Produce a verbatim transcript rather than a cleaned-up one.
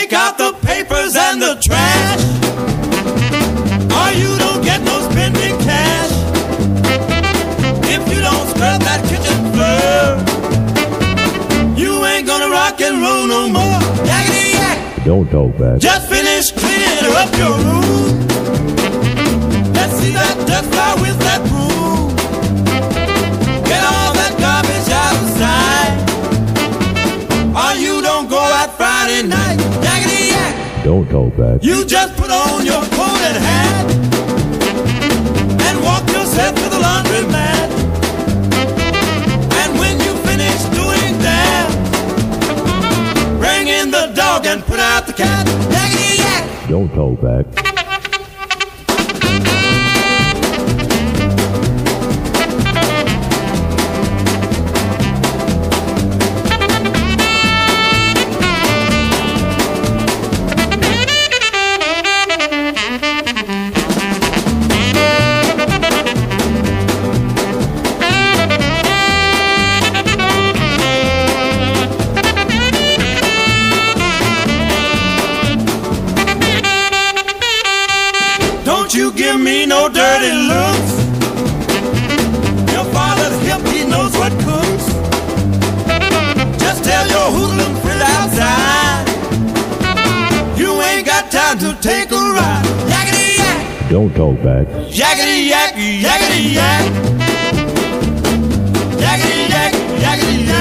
take out the papers and the trash, or you don't get no spending cash. If you don't scrub that kitchen floor, you ain't gonna rock and roll no more. Yakety yak. Don't talk back. Just finish cleaning up your room. Let's see that dust fly with that broom. Get all that garbage outside, or you don't go out Friday night. Yakety yak. Don't talk back. You just put on your coat and hat and walk yourself to the laundry mat. And when you finish doing that, bring in the dog and put out the cat. Yakety yak. Don't talk back. You give me no dirty looks. Your father's hip, he knows what cooks. Just tell your hoodlum friend outside, you ain't got time to take a ride. Yakety yak. Don't talk back. Yakety yak, yakety yak. Yakety yak, yakety yak.